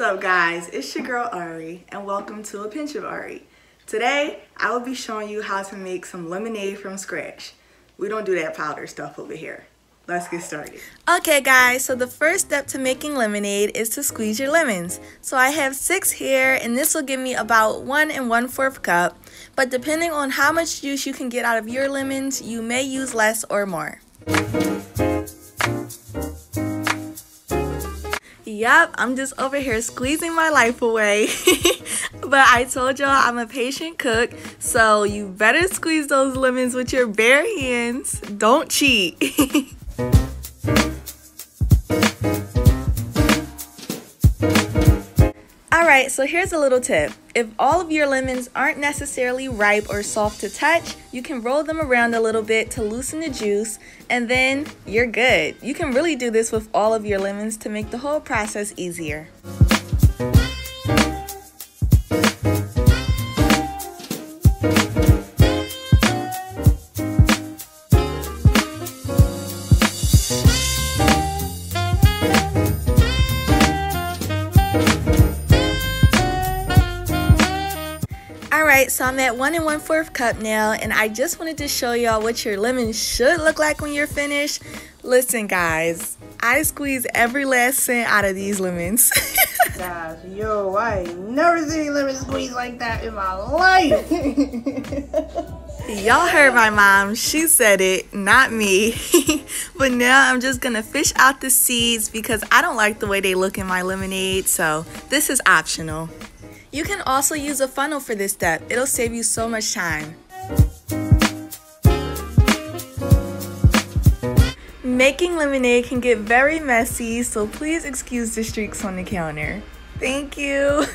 What's up, guys? It's your girl Ari and welcome to A Pinch of Ari. Today I will be showing you how to make some lemonade from scratch. We don't do that powder stuff over here. Let's get started. Okay guys, so the first step to making lemonade is to squeeze your lemons. So I have 6 here and this will give me about 1 1/4 cup, but depending on how much juice you can get out of your lemons, you may use less or more. Yep, I'm just over here squeezing my life away. But I told y'all I'm a patient cook, so you better squeeze those lemons with your bare hands. Don't cheat. Alright, so here's a little tip. If all of your lemons aren't necessarily ripe or soft to touch, you can roll them around a little bit to loosen the juice, and then you're good. You can really do this with all of your lemons to make the whole process easier. Alright, so I'm at 1 1/4 cup now, and I just wanted to show y'all what your lemons should look like when you're finished. Listen guys, I squeeze every last cent out of these lemons. Gosh, yo, I ain't never seen lemons squeeze like that in my life. Y'all heard my mom, she said it, not me. But now I'm just gonna fish out the seeds because I don't like the way they look in my lemonade, so this is optional. You can also use a funnel for this step. It'll save you so much time. Making lemonade can get very messy, so please excuse the streaks on the counter. Thank you.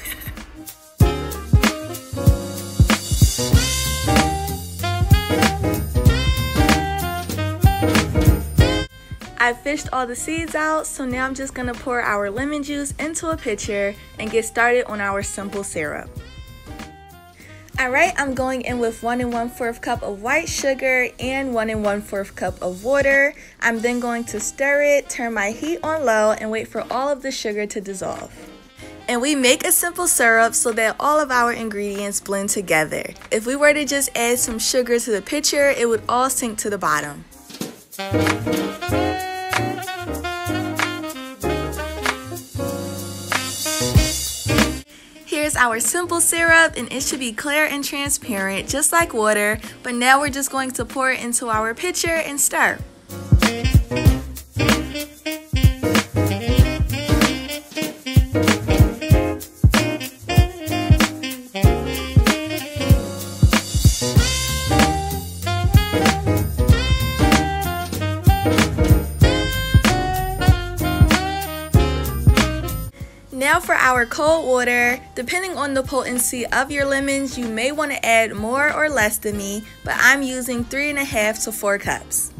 I fished all the seeds out, so now I'm just going to pour our lemon juice into a pitcher and get started on our simple syrup. Alright, I'm going in with 1 1/4 cup of white sugar and 1 1/4 cup of water. I'm then going to stir it, turn my heat on low, and wait for all of the sugar to dissolve. And we make a simple syrup so that all of our ingredients blend together. If we were to just add some sugar to the pitcher, it would all sink to the bottom. Here's our simple syrup, and it should be clear and transparent just like water, but now we're just going to pour it into our pitcher and stir. Now for our cold water. Depending on the potency of your lemons, you may want to add more or less than me, but I'm using 3 1/2 to 4 cups.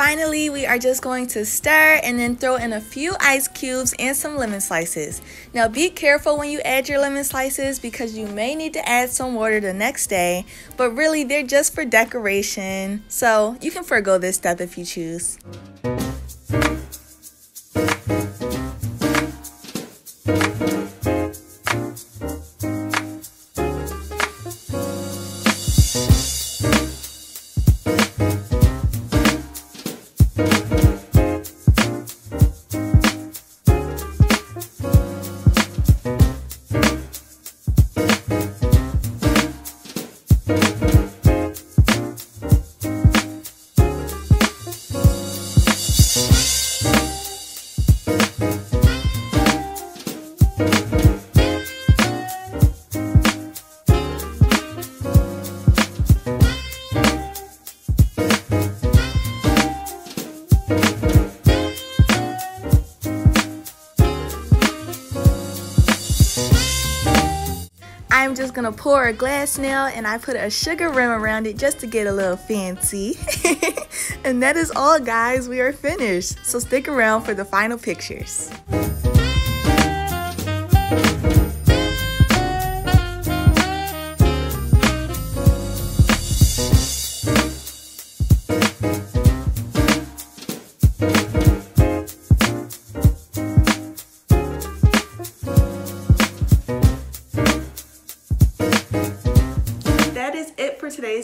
Finally, we are just going to stir and then throw in a few ice cubes and some lemon slices. Now be careful when you add your lemon slices because you may need to add some water the next day, but really they're just for decoration, so you can forego this step if you choose. I'm just gonna pour a glass now, and I put a sugar rim around it just to get a little fancy. And that is all guys, we are finished. So stick around for the final pictures.